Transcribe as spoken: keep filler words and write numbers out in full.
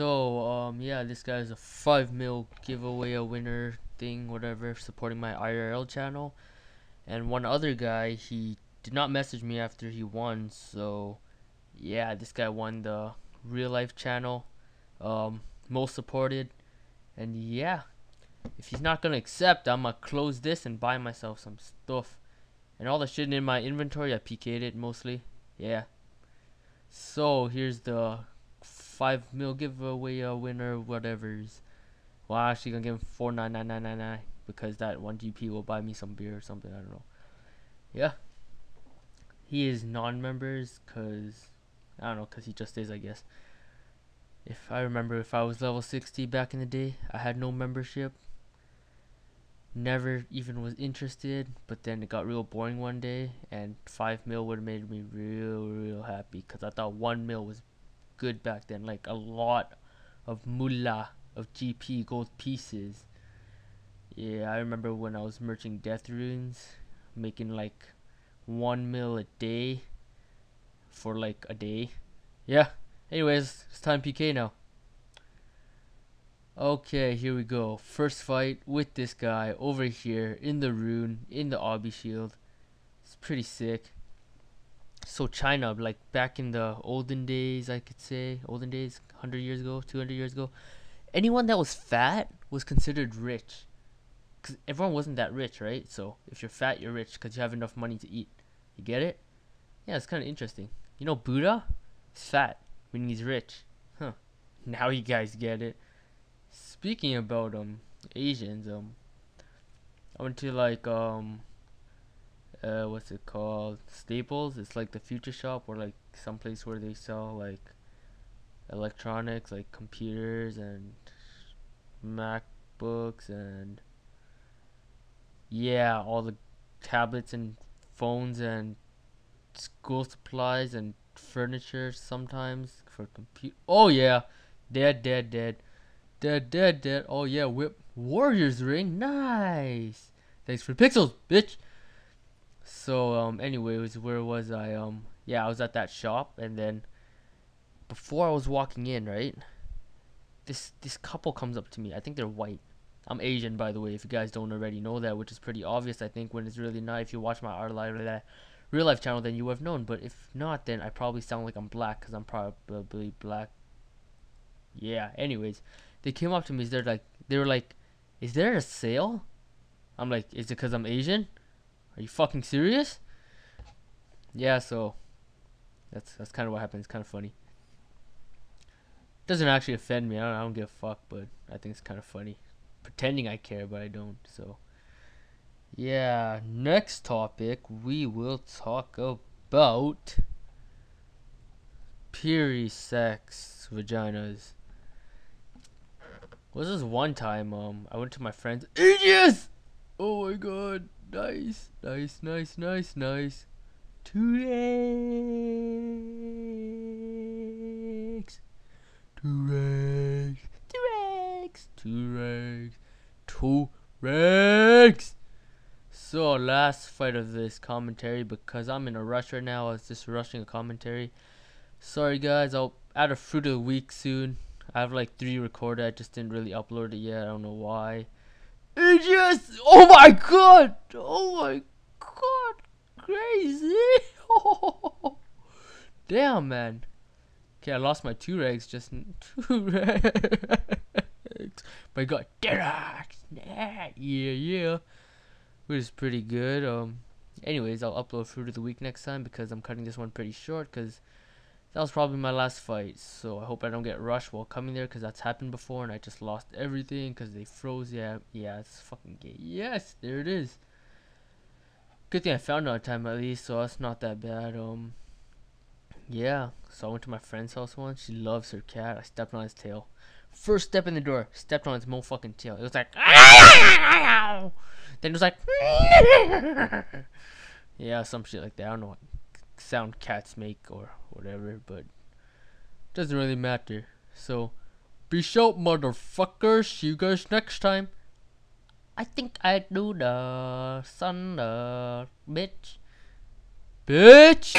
So um yeah, this guy is a five mil giveaway, a winner thing, whatever, supporting my I R L channel. And one other guy, he did not message me after he won, so yeah, this guy won the real life channel, um most supported. And yeah, if he's not gonna accept, I'm gonna close this and buy myself some stuff. And all the shit in my inventory, I P K'd it mostly. Yeah. So here's the five mil giveaway uh, winner, whatever's. Well, I'm actually gonna give him four nine nine nine nine nine because that one G P will buy me some beer or something. I don't know. Yeah. He is non-members, cause I don't know, cause he just is, I guess. If I remember, if I was level sixty back in the day, I had no membership. Never even was interested, but then it got real boring one day, and five mil would have made me real, real happy, because I thought one mil was good back then, like a lot of mullah of G P gold pieces. Yeah, I remember when I was merching death runes, making like one mil a day for like a day. Yeah. Anyways, it's time P K now. Okay, here we go. First fight with this guy over here in the rune, in the obby shield. It's pretty sick. So China, like back in the olden days, I could say. Olden days, one hundred years ago, two hundred years ago. Anyone that was fat was considered rich. Because everyone wasn't that rich, right? So if you're fat, you're rich because you have enough money to eat. You get it? Yeah, it's kind of interesting. You know, Buddha is fat, meaning he's rich. Huh. Now you guys get it. Speaking about um Asians, um I went to like um uh what's it called? Staples. It's like the Future Shop, or like some place where they sell like electronics, like computers and MacBooks and yeah, all the tablets and phones and school supplies and furniture sometimes for compute. Oh yeah, dead, dead, dead, dead, dead, dead. Oh yeah, whip warrior's ring, nice. Thanks for pixels, bitch. So um, anyways, where was I? Um, yeah, I was at that shop, and then before I was walking in, right, this this couple comes up to me. I think they're white. I'm Asian, by the way, if you guys don't already know that, which is pretty obvious, I think, when it's really not. If you watch my art live, that real life channel, then you would have known. But if not, then I probably sound like I'm black, because I'm probably black. Yeah, anyways, they came up to me, they're like, they were like, is there a sale? I'm like, is it because I'm Asian? Are you fucking serious? Yeah, so that's that's kind of what happened. It's kind of funny. Doesn't actually offend me. I don't, I don't give a fuck, but I think it's kind of funny. Pretending I care, but I don't, so. Yeah, next topic we will talk about peri-sex vaginas. Was this one time um I went to my friend's ages. Oh my god, nice, nice, nice, nice, nice. Two legs, two legs, two legs, two legs, two legs. So last fight of this commentary, because I'm in a rush right now. I was just rushing a commentary. Sorry guys, I'll add a fruit of the week soon. I have like three recorded. I just didn't really upload it yet. I don't know why. It just, oh my god, oh my god, crazy. Oh, damn man. Okay, I lost my two rags just two rags. But I got Derax. Yeah, yeah. Which is pretty good. Um, anyways, I'll upload Fruit of the Week next time, because I'm cutting this one pretty short, because that was probably my last fight. So I hope I don't get rushed while coming there, because that's happened before and I just lost everything because they froze. Yeah, yeah, it's fucking gay. Yes, there it is. Good thing I found it on time at least, so that's not that bad. Um, yeah, so I went to my friend's house once. She loves her cat. I stepped on his tail. First step in the door, stepped on its mo fucking tail. It was like, then it was like, yeah, some shit like that. I don't know what sound cats make or whatever, but doesn't really matter. So, be sure, motherfuckers. See you guys next time. I think I do the thunder, bitch, bitch.